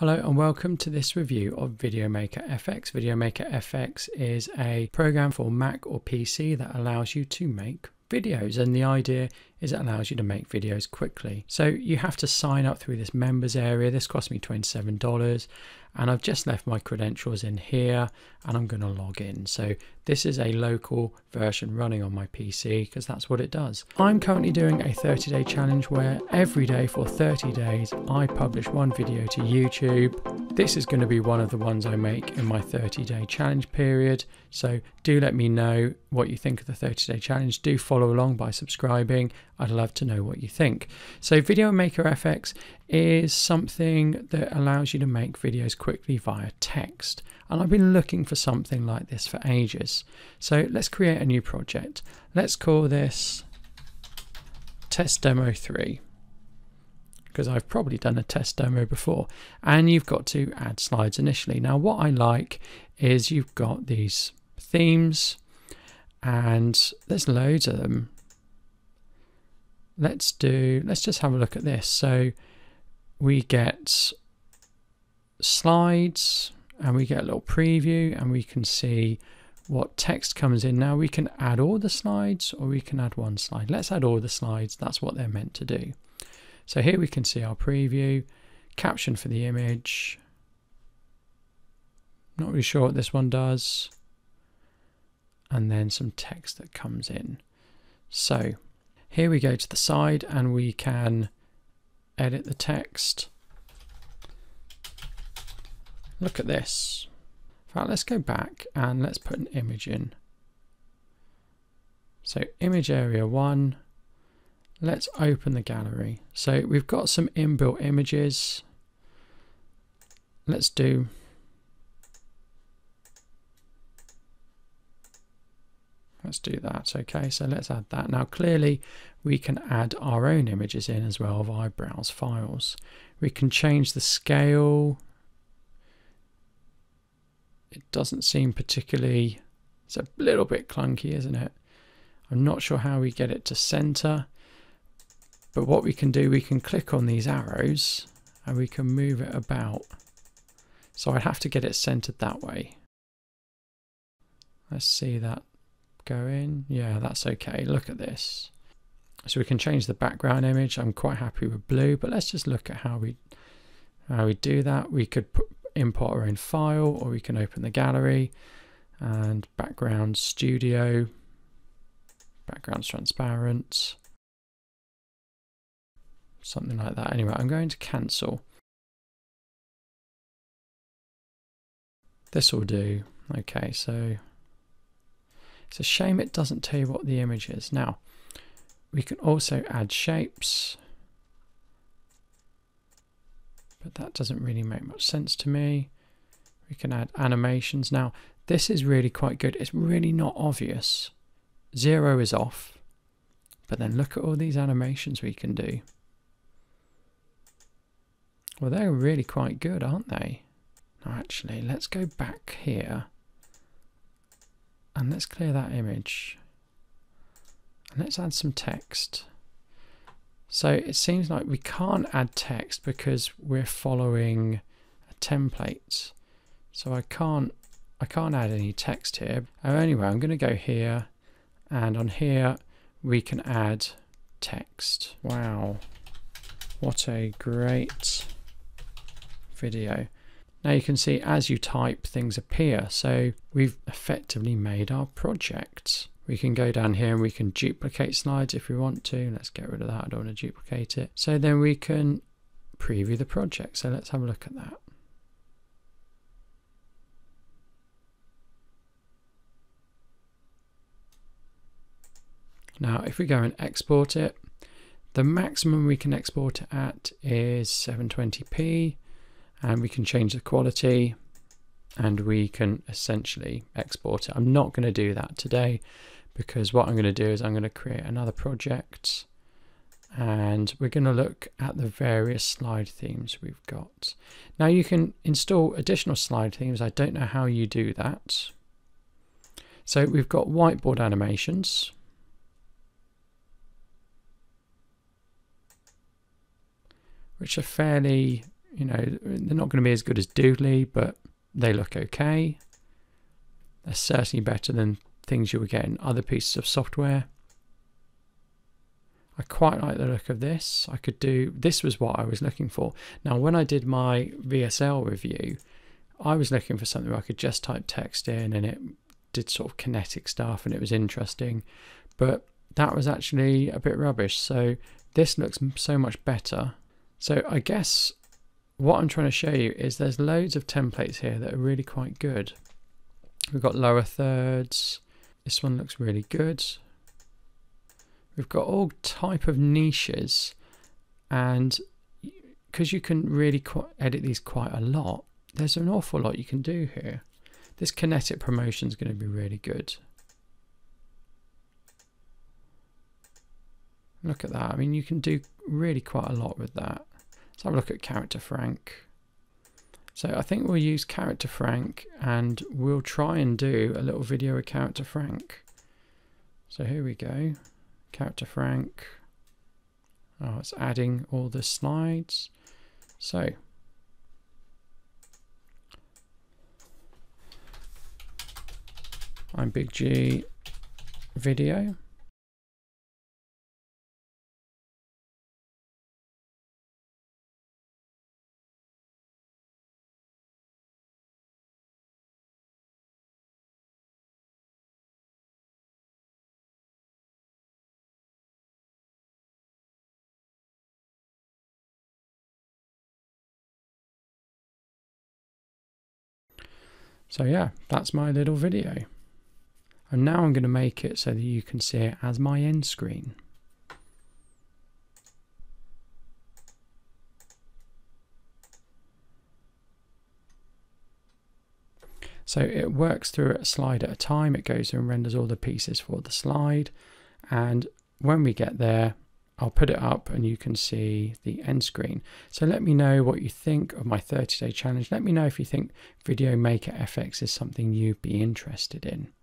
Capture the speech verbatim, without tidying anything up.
Hello and welcome to this review of VideoMakerFX. VideoMakerFX is a program for Mac or P C that allows you to make videos, and the idea is it allows you to make videos quickly. So you have to sign up through this members area. This cost me twenty-seven dollars, and I've just left my credentials in here and I'm going to log in. So this is a local version running on my P C because that's what it does. I'm currently doing a thirty day challenge where every day for thirty days I publish one video to YouTube. This is going to be one of the ones I make in my thirty day challenge period. So do let me know what you think of the thirty day challenge. Do follow along by subscribing. I'd love to know what you think. So VideoMakerFX is something that allows you to make videos quickly via text. And I've been looking for something like this for ages. So let's create a new project. Let's call this Test Demo three, because I've probably done a test demo before. And you've got to add slides initially. Now what I like is you've got these themes and there's loads of them. Let's do, let's just have a look at this. So we get slides and we get a little preview and we can see what text comes in. Now we can add all the slides or we can add one slide. Let's add all the slides. That's what they're meant to do. So here we can see our preview, caption for the image. Not really sure what this one does. And then some text that comes in. So here we go to the side and we can edit the text. Look at this. In fact, let's go back and let's put an image in. So image area one, let's open the gallery. So we've got some inbuilt images. Let's do Let's do that. Okay, so let's add that. Now clearly we can add our own images in as well via browse files. We can change the scale. It doesn't seem particularly, it's a little bit clunky, isn't it? I'm not sure how we get it to center, but what we can do, we can click on these arrows and we can move it about. So I'd have to get it centered that way. Let's see that. Go in. Yeah, that's okay. Look at this. So we can change the background image. I'm quite happy with blue, but let's just look at how we how we do that. We could put, import our own file, or we can open the gallery and background studio. Background's transparent. Something like that. Anyway, I'm going to cancel. This will do. Okay, so it's a shame it doesn't tell you what the image is. Now, we can also add shapes, but that doesn't really make much sense to me. We can add animations. Now, this is really quite good. It's really not obvious. Zero is off, but then look at all these animations we can do. Well, they're really quite good, aren't they? Now, actually, let's go back here. And let's clear that image and let's add some text. So it seems like we can't add text because we're following a template. So I can't I can't add any text here. Anyway, I'm going to go here, and on here we can add text. Wow, what a great video. Now you can see as you type, things appear. So we've effectively made our project. We can go down here and we can duplicate slides if we want to. Let's get rid of that. I don't want to duplicate it. So then we can preview the project. So let's have a look at that. Now, if we go and export it, the maximum we can export it at is seven twenty p. And we can change the quality and we can essentially export it. I'm not going to do that today, because what I'm going to do is I'm going to create another project and we're going to look at the various slide themes we've got. Now you can install additional slide themes. I don't know how you do that. So we've got whiteboard animations. Which are fairly you know, they're not going to be as good as Doodly, but they look okay. They're certainly better than things you would get in other pieces of software. I quite like the look of this. I could do, this was what I was looking for. Now, when I did my V S L review, I was looking for something where I could just type text in and it did sort of kinetic stuff and it was interesting, but that was actually a bit rubbish. So this looks so much better. So I guess what I'm trying to show you is there's loads of templates here that are really quite good. We've got lower thirds. This one looks really good. We've got all type of niches, and because you can really quite edit these quite a lot, there's an awful lot you can do here. This kinetic promotion is going to be really good. Look at that. I mean, you can do really quite a lot with that. Let's have a look at Character Frank. So I think we'll use Character Frank, and we'll try and do a little video with Character Frank. So here we go. Character Frank. Oh, it's adding all the slides. So I'm Big G Video. So yeah, that's my little video. And now I'm going to make it so that you can see it as my end screen. So it works through a slide at a time. It goes and renders all the pieces for the slide. And when we get there, I'll put it up and you can see the end screen. So let me know what you think of my thirty day challenge. Let me know if you think VideoMakerFX is something you'd be interested in.